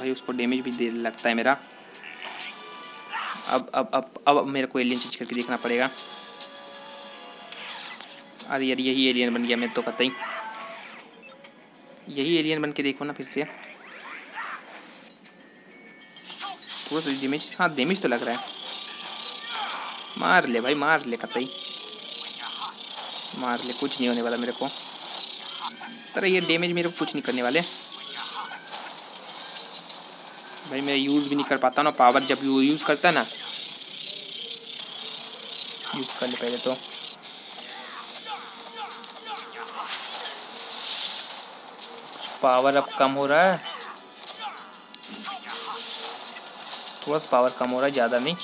भाई उसको डैमेज भी दे लगता है मेरा। अब मेरे को एलियन चेंज करके देखना पड़ेगा। अरे यार यही एलियन बन गया, मैं तो पता ही यही एलियन बन के देखो ना फिर से। थोड़ा सा डैमेज, हाँ डैमेज तो लग रहा है। मार ले भाई मार ले, कतई मार ले, कुछ नहीं होने वाला मेरे को। अरे ये डैमेज मेरे को कुछ नहीं करने वाले भाई, मैं यूज़ भी नहीं कर पाता ना पावर। जब यूज़ करता है ना, यूज़ कर ले पहले तो। पावर अब कम हो रहा है, थोड़ा सा पावर कम हो रहा है, ज़्यादा नहीं।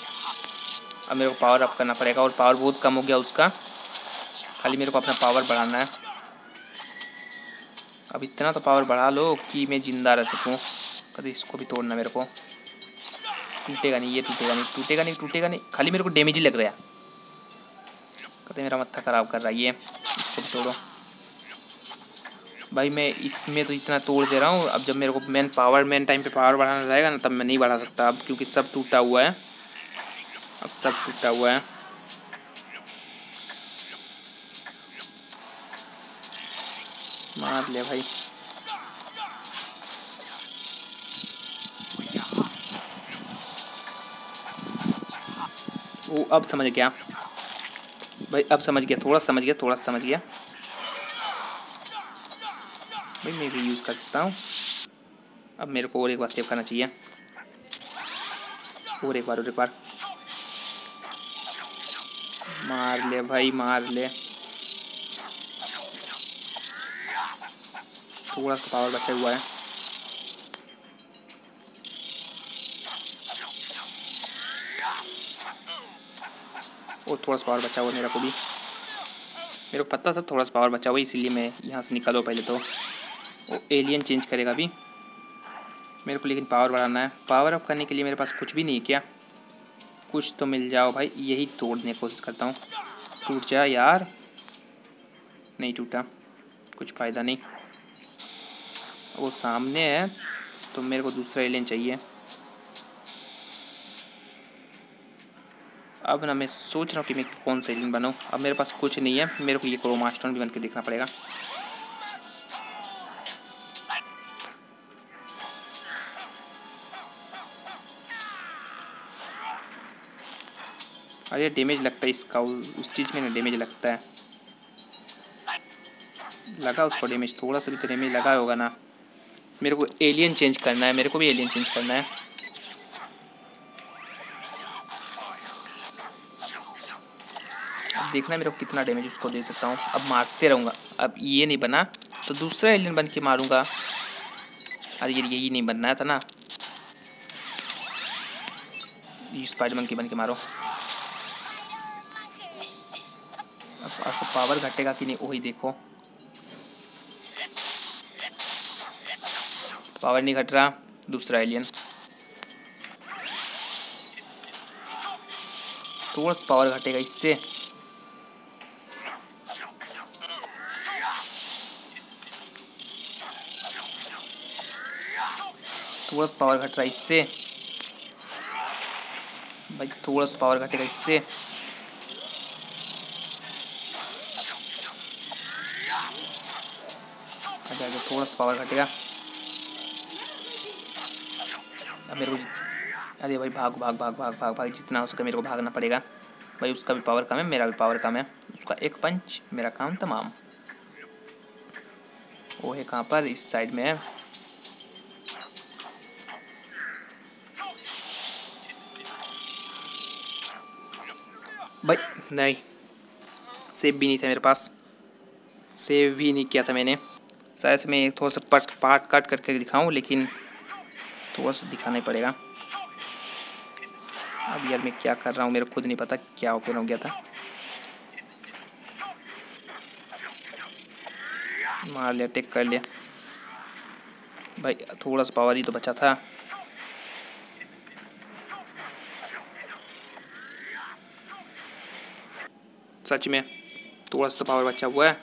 अब मेरे को पावर अप करना पड़ेगा और पावर बहुत कम हो गया उसका। खाली मेरे को अपना पावर बढ़ाना है। अब इतना तो पावर बढ़ा लो कि मैं ज़िंदा रह सकूँ। कभी इसको भी तोड़ना मेरे को। टूटेगा नहीं ये, टूटेगा नहीं, टूटेगा नहीं, टूटेगा नहीं। खाली मेरे को डैमेज ही लग रहा है। कभी मेरा मत्था ख़राब कर रहा है ये। इसको भी तोड़ो भाई। मैं इसमें तो इतना तोड़ दे रहा हूँ। अब जब मेरे को मेन टाइम पर पावर बढ़ाना रहेगा ना, तब मैं नहीं बढ़ा सकता अब, क्योंकि सब टूटा हुआ है। अब सब टूटा हुआ है। मार ले भाई। वो अब समझ गया भाई, अब समझ गया, थोड़ा समझ गया, थोड़ा समझ गया भाई। मैं भी यूज़ कर सकता हूँ। अब मेरे को और एक बार सेव करना चाहिए, और एक बार, और एक बार। मार ले भाई मार ले। थोड़ा सा पावर बचा हुआ है। और थोड़ा सा पावर बचा हुआ मेरा को भी। मेरे को पता था थोड़ा सा पावर बचा हुआ, इसीलिए मैं यहाँ से निकलो पहले तो। वो एलियन चेंज करेगा अभी मेरे को, लेकिन पावर बढ़ाना है। पावर अप करने के लिए मेरे पास कुछ भी नहीं है क्या? कुछ तो मिल जाओ भाई। यही तोड़ने की कोशिश करता हूँ। टूट जाए यार। नहीं टूटा, कुछ फ़ायदा नहीं। वो सामने है तो मेरे को दूसरा एलियन चाहिए। अब ना मैं सोच रहा हूँ कि मैं कौन सा एलियन बनाऊँ। अब मेरे पास कुछ नहीं है। मेरे को ये क्रोमास्टोन भी बन के देखना पड़ेगा। अरे डैमेज लगता है इसका, उस चीज़ में ना डैमेज लगता है। लगा उसको डैमेज, थोड़ा सा भी तो डैमेज लगा होगा ना। मेरे को एलियन चेंज करना है, मेरे को भी एलियन चेंज करना है। अब देखना है मेरे को कितना डैमेज उसको दे सकता हूँ। अब मारते रहूँगा। अब ये नहीं बना तो दूसरा एलियन बन के मारूँगा। अरे यही नहीं बनना था ना। स्पाइडरमैन के बन के मारो। आपको पावर घटेगा कि नहीं वही देखो। पावर नहीं घट रहा। दूसरा एलियन थोड़ा सा पावर घटेगा इससे। थोड़ा सा पावर घट रहा इससे भाई। थोड़ा सा पावर घटेगा इससे। अच्छा अच्छा, थोड़ा सा पावर घटेगा अब मेरे को। अरे भाई भाग भाग भाग भाग भाग भाग, जितना हो सके मेरे को भागना पड़ेगा भाई। उसका भी पावर कम है, मेरा भी पावर कम है। उसका एक पंच, मेरा काम तमाम। वो है कहाँ पर? इस साइड में है। भाई नहीं, सेव भी नहीं था मेरे पास। सेव भी नहीं किया था मैंने। शायद मैं थोड़ा सा पार्ट कट करके दिखाऊं, लेकिन थोड़ा सा दिखाना ही पड़ेगा। अब यार मैं क्या कर रहा हूँ मेरे खुद नहीं पता। क्या ओपन हो गया था? मार लिया, टेक कर लिया भाई। थोड़ा सा पावर ही तो बचा था। सच में थोड़ा सा तो पावर बचा हुआ है।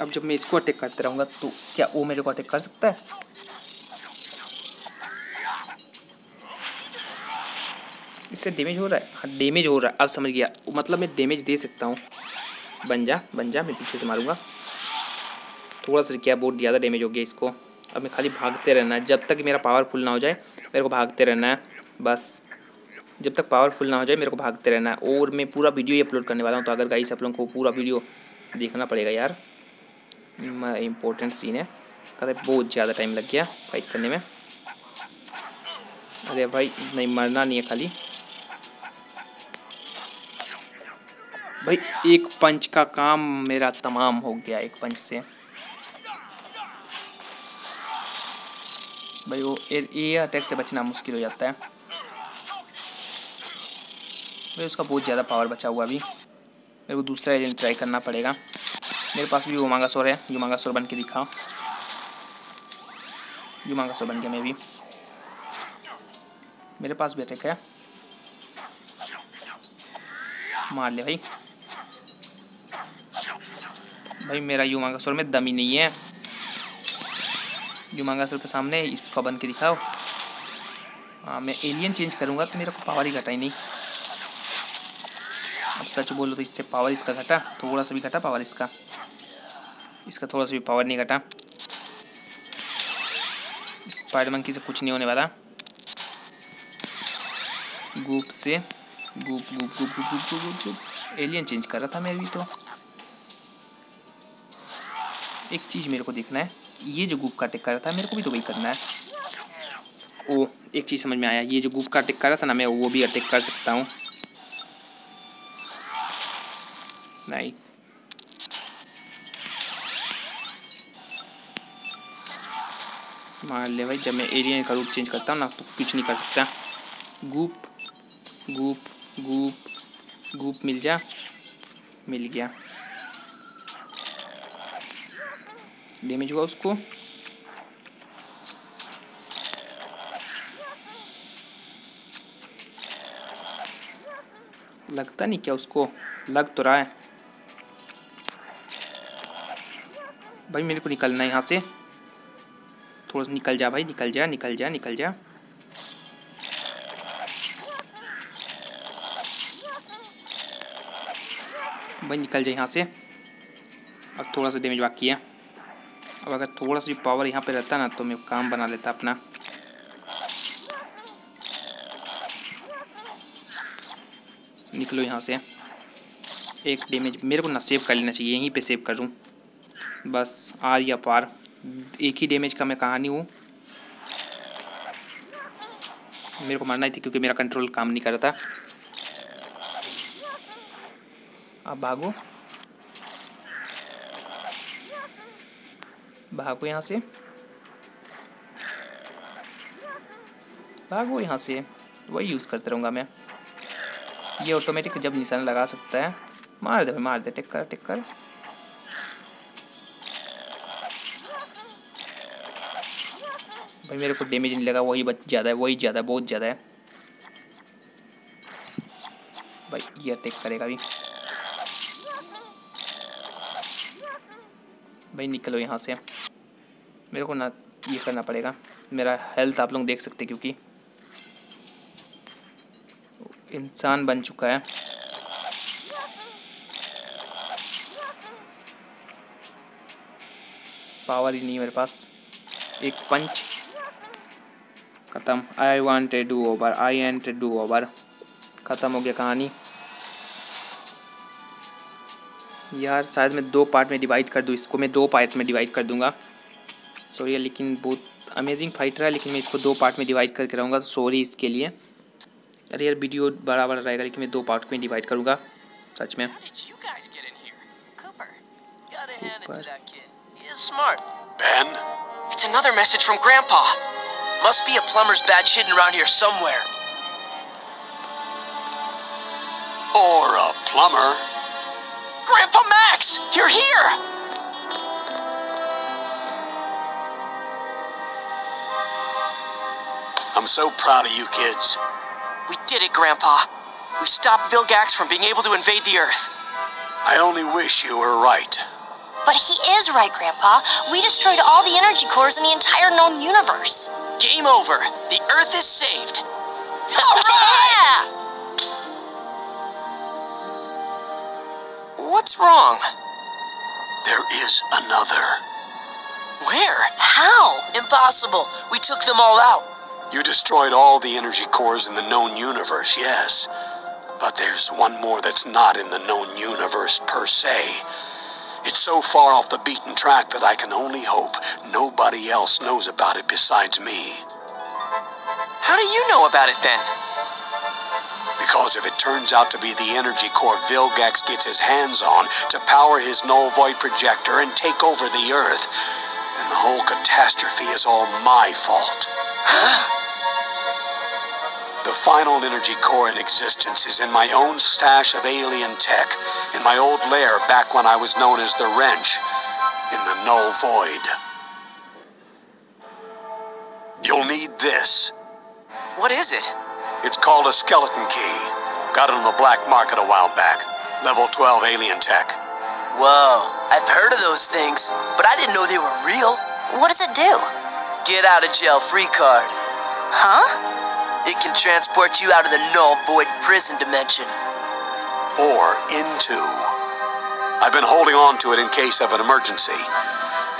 अब जब मैं इसको अटैक करते रहूँगा तो क्या वो मेरे को अटैक कर सकता है? इससे डैमेज हो रहा है, हाँ डैमेज हो रहा है, अब समझ गया, मतलब मैं डैमेज दे सकता हूँ। बन जा, मैं पीछे से मारूंगा। थोड़ा सा क्या बहुत ज़्यादा डैमेज हो गया इसको। अब मैं खाली भागते रहना है, जब तक मेरा पावर फुल ना हो जाए मेरे को भागते रहना है, बस जब तक पावरफुल ना हो जाए मेरे को भागते रहना है। और मैं पूरा वीडियो ही अपलोड करने वाला हूँ, तो अगर गाइस आप लोगों को पूरा वीडियो देखना पड़ेगा यार, इम्पोर्टेंट सीन है। कहते बहुत ज़्यादा टाइम लग गया फाइट करने में। अरे भाई नहीं मरना नहीं है, खाली भाई एक पंच का काम मेरा तमाम हो गया, एक पंच से भाई वो एयर अटैक से बचना मुश्किल हो जाता है भाई, उसका बहुत ज़्यादा पावर बचा हुआ। अभी मेरे को दूसरा एजेंट ट्राई करना पड़ेगा, मेरे पास भी यूमागासोर है, यूमागासोर बन के दिखाओ, यूमागासोर बन के मैं भी, मेरे पास भी अटैक है, मार ले भाई। भाई मेरा यूमागासोर में दम ही नहीं है, यूमागासोर के सामने इसको बन के दिखाओ। हाँ मैं एलियन चेंज करूँगा तो मेरे को पावर ही घटा ही नहीं, अब सच बोलो तो इससे पावर इसका घटा, थोड़ा सा भी घटा पावर इसका, थोड़ा सा भी पावर नहीं घटा। स्पाइडरमैन की से कुछ नहीं होने वाला, गूप से गूप गूप गूप गूप गूप गूप। एलियन चेंज कर रहा था मैं भी, तो एक चीज़ मेरे को देखना है, ये जो गूप का अटैक कर रहा था मेरे को भी तो वही करना है। ओ एक चीज़ समझ में आया, ये जो गूप का अटैक कर रहा था ना मैं, वो भी अटैक कर सकता हूँ। नहीं मान ले भाई, जब मैं एरिया का रूप चेंज करता हूँ ना तो कुछ नहीं कर सकता। गूप गूप गूप गूप, मिल जा, मिल गया, डैमेज हुआ उसको। लगता नहीं क्या उसको, लग तो रहा है। भाई मेरे को निकलना है यहाँ से, थोड़ा सा निकल जा भाई, निकल जा निकल जा निकल जा। भाई निकल जाए यहाँ से, अब थोड़ा सा डैमेज बाकी है। अब अगर थोड़ा सा पावर यहाँ पे रहता ना तो मैं काम बना लेता अपना। निकलो यहाँ से, एक डैमेज मेरे को ना सेव कर लेना चाहिए, यहीं पे सेव करूँ बस, आर या पार, एक ही डैमेज का मैं कहानी हूँ। मेरे को मरना ही था क्योंकि मेरा कंट्रोल काम नहीं कर रहा था। अब भागो भागो यहाँ से, भागो यहाँ से, वही यूज़ करते रहूँगा मैं। ये ऑटोमेटिक जब निशान लगा सकता है, मार दे भाई मार दे, टिक कर टिक कर। भाई मेरे को डैमेज नहीं लगा, वही ज़्यादा है, वही ज़्यादा बहुत ज़्यादा है। भाई ये अटैक करेगा भी। भाई निकलो यहाँ से, मेरे को ना ये करना पड़ेगा, मेरा हेल्थ आप लोग देख सकते क्योंकि इंसान बन चुका है। पावर ही नहीं मेरे पास, एक पंच ख़त्म। I want to do over, I want to do over, ख़त्म हो गया कहानी यार। शायद मैं दो पार्ट में डिवाइड कर दूँ इसको, मैं दो पार्ट में डिवाइड कर दूंगा। सॉरी लेकिन बहुत अमेजिंग फाइट रहा, लेकिन मैं इसको दो पार्ट में डिवाइड करके रहूँगा, सॉरी इसके लिए। अरे यार वीडियो बड़ा बड़ा रहेगा लेकिन मैं दो पार्ट में डिवाइड करूँगा सच में। Ben, it's another message from Grandpa. Must be a plumber's badge hidden around here somewhere. Or a plumber. Grandpa Max, you're here! I'm so proud of you kids. We did it, Grandpa. We stopped Vilgax from being able to invade the Earth. I only wish you were right. But he is right, Grandpa. We destroyed all the energy cores in the entire known universe. Game over. The Earth is saved. Yeah! What's wrong? There is another. Where? How? Impossible. We took them all out. You destroyed all the energy cores in the known universe, yes. But there's one more that's not in the known universe per se. It's so far off the beaten track that I can only hope nobody else knows about it besides me. How do you know about it then? Because if it turns out to be the energy core Vilgax gets his hands on to power his null void projector and take over the Earth, then the whole catastrophe is all my fault. Huh? The final energy core in existence is in my own stash of alien tech, in my old lair back when I was known as the Wrench, in the null void. You'll need this. What is it? It's called a skeleton key. Got it on the black market a while back. Level 12 alien tech. Whoa, I've heard of those things, but I didn't know they were real. What does it do? Get out of jail free card. Huh? It can transport you out of the null void prison dimension. Or into. I've been holding on to it in case of an emergency.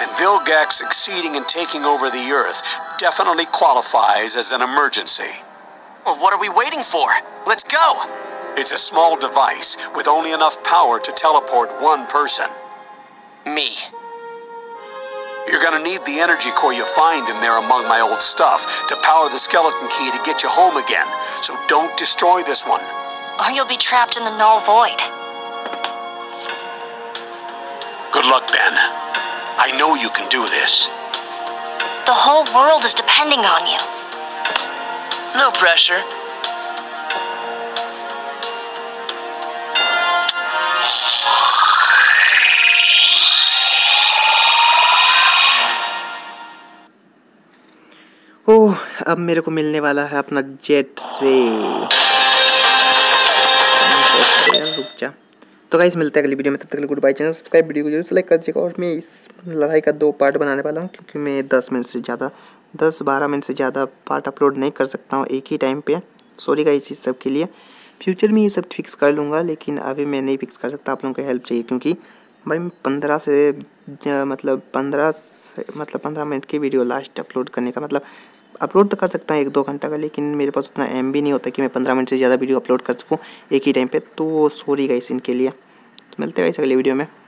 And Vilgax succeeding in taking over the Earth definitely qualifies as an emergency. Well, what are we waiting for? Let's go! It's a small device with only enough power to teleport one person. Me. You're gonna need the energy core you find in there among my old stuff to power the skeleton key to get you home again, so don't destroy this one. Or you'll be trapped in the null void. Good luck, Ben. I know you can do this. The whole world is depending on you. No pressure. ओह, अब मेरे को मिलने वाला है अपना jet रे। रुक जा। तो गाइस मिलते हैं अगली वीडियो में, तब तक के लिए goodbye. Channel subscribe, video को जरूर से लाइक कर दीजिएगा। और मैं इस लड़ाई का 2 पार्ट बनाने वाला हूँ, क्योंकि मैं 10-12 मिनट से ज़्यादा पार्ट अपलोड नहीं कर सकता हूँ एक ही टाइम पे। सॉरी गाइस इस सब के लिए। फ्यूचर में ये सब फिक्स कर लूँगा, लेकिन अभी मैं नहीं फिक्स कर सकता। आप लोगों की हेल्प चाहिए, क्योंकि भाई मैं 15 मिनट की वीडियो लास्ट अपलोड करने का मतलब अपलोड तो कर सकता हूँ 1-2 घंटा का, लेकिन मेरे पास उतना MB नहीं होता कि मैं 15 मिनट से ज़्यादा वीडियो अपलोड कर सकूँ एक ही टाइम पर। तो सॉरी गाइस इनके लिए। तो मिलते हैं गाइस अगले वीडियो में।